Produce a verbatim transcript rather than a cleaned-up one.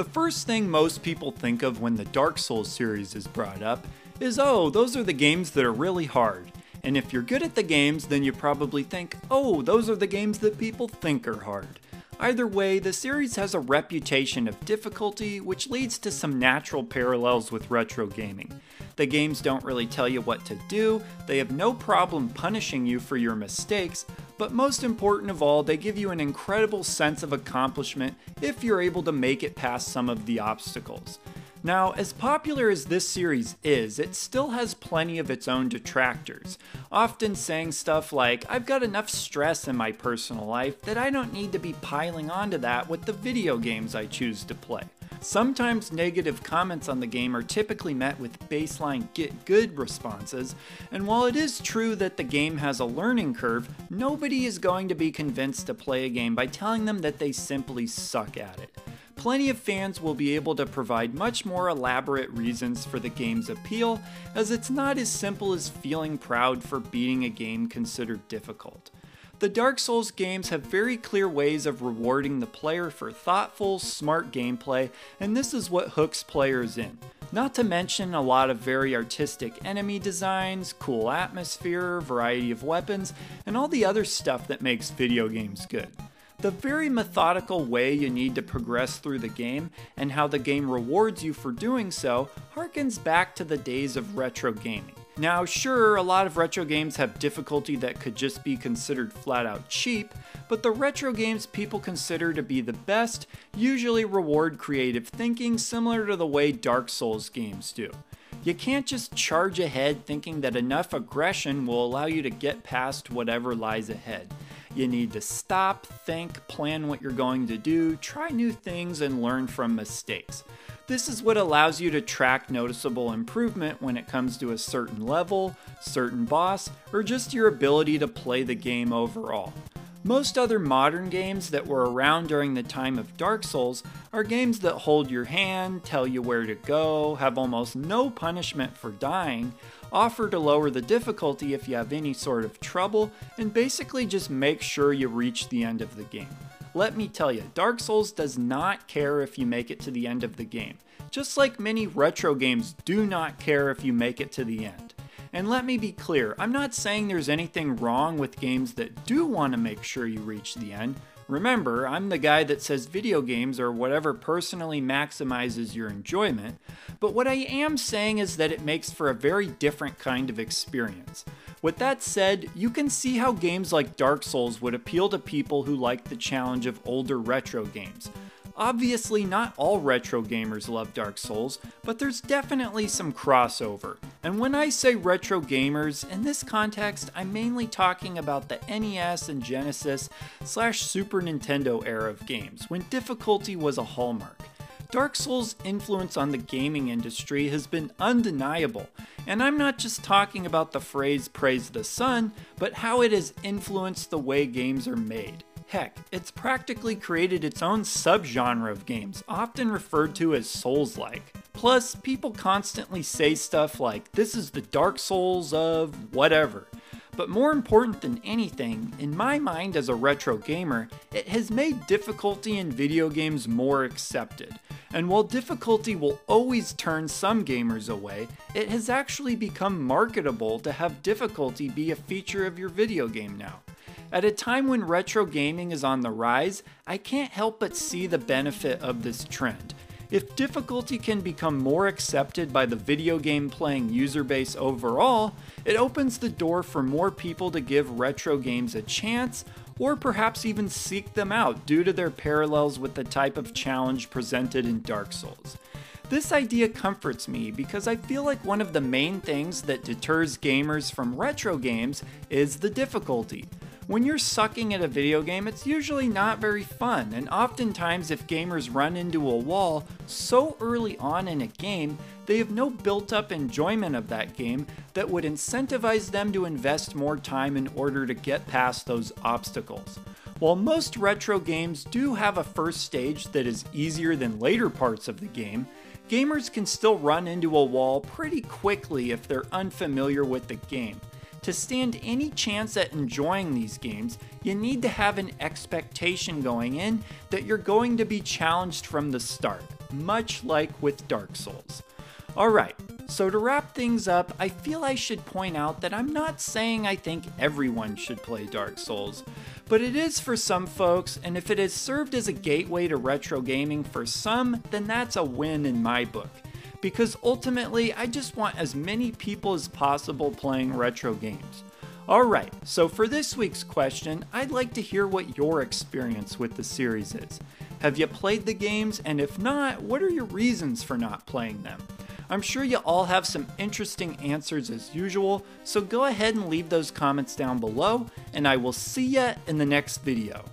The first thing most people think of when the Dark Souls series is brought up is, oh, those are the games that are really hard. And if you're good at the games, then you probably think, oh, those are the games that people think are hard. Either way, the series has a reputation of difficulty, which leads to some natural parallels with retro gaming. The games don't really tell you what to do, they have no problem punishing you for your mistakes, but most important of all, they give you an incredible sense of accomplishment if you're able to make it past some of the obstacles. Now, as popular as this series is, it still has plenty of its own detractors, often saying stuff like, I've got enough stress in my personal life that I don't need to be piling onto that with the video games I choose to play. Sometimes negative comments on the game are typically met with baseline get good responses, and while it is true that the game has a learning curve, nobody is going to be convinced to play a game by telling them that they simply suck at it. Plenty of fans will be able to provide much more elaborate reasons for the game's appeal, as it's not as simple as feeling proud for beating a game considered difficult. The Dark Souls games have very clear ways of rewarding the player for thoughtful, smart gameplay, and this is what hooks players in. Not to mention a lot of very artistic enemy designs, cool atmosphere, variety of weapons, and all the other stuff that makes video games good. The very methodical way you need to progress through the game, and how the game rewards you for doing so, harkens back to the days of retro gaming. Now sure, a lot of retro games have difficulty that could just be considered flat out cheap, but the retro games people consider to be the best usually reward creative thinking similar to the way Dark Souls games do. You can't just charge ahead thinking that enough aggression will allow you to get past whatever lies ahead. You need to stop, think, plan what you're going to do, try new things, and learn from mistakes. This is what allows you to track noticeable improvement when it comes to a certain level, certain boss, or just your ability to play the game overall. Most other modern games that were around during the time of Dark Souls are games that hold your hand, tell you where to go, have almost no punishment for dying, offer to lower the difficulty if you have any sort of trouble, and basically just make sure you reach the end of the game. Let me tell you, Dark Souls does not care if you make it to the end of the game, just like many retro games do not care if you make it to the end. And let me be clear, I'm not saying there's anything wrong with games that do want to make sure you reach the end. Remember, I'm the guy that says video games are whatever personally maximizes your enjoyment, but what I am saying is that it makes for a very different kind of experience. With that said, you can see how games like Dark Souls would appeal to people who like the challenge of older retro games. Obviously, not all retro gamers love Dark Souls, but there's definitely some crossover. And when I say retro gamers, in this context, I'm mainly talking about the N E S and Genesis slash Super Nintendo era of games, when difficulty was a hallmark. Dark Souls' influence on the gaming industry has been undeniable, and I'm not just talking about the phrase "praise the sun," but how it has influenced the way games are made. Heck, it's practically created its own subgenre of games, often referred to as Souls-like. Plus, people constantly say stuff like, this is the Dark Souls of whatever. But more important than anything, in my mind as a retro gamer, it has made difficulty in video games more accepted. And while difficulty will always turn some gamers away, it has actually become marketable to have difficulty be a feature of your video game now. At a time when retro gaming is on the rise, I can't help but see the benefit of this trend. If difficulty can become more accepted by the video game playing user base overall, it opens the door for more people to give retro games a chance, or perhaps even seek them out due to their parallels with the type of challenge presented in Dark Souls. This idea comforts me because I feel like one of the main things that deters gamers from retro games is the difficulty. When you're sucking at a video game, it's usually not very fun, and oftentimes if gamers run into a wall so early on in a game, they have no built-up enjoyment of that game that would incentivize them to invest more time in order to get past those obstacles. While most retro games do have a first stage that is easier than later parts of the game, gamers can still run into a wall pretty quickly if they're unfamiliar with the game. To stand any chance at enjoying these games, you need to have an expectation going in that you're going to be challenged from the start. much like with Dark Souls. Alright, so to wrap things up, I feel I should point out that I'm not saying I think everyone should play Dark Souls, but it is for some folks, and if it has served as a gateway to retro gaming for some, then that's a win in my book. Because ultimately, I just want as many people as possible playing retro games. Alright, so for this week's question, I'd like to hear what your experience with the series is. Have you played the games, and if not, what are your reasons for not playing them? I'm sure you all have some interesting answers as usual, so go ahead and leave those comments down below, and I will see ya in the next video.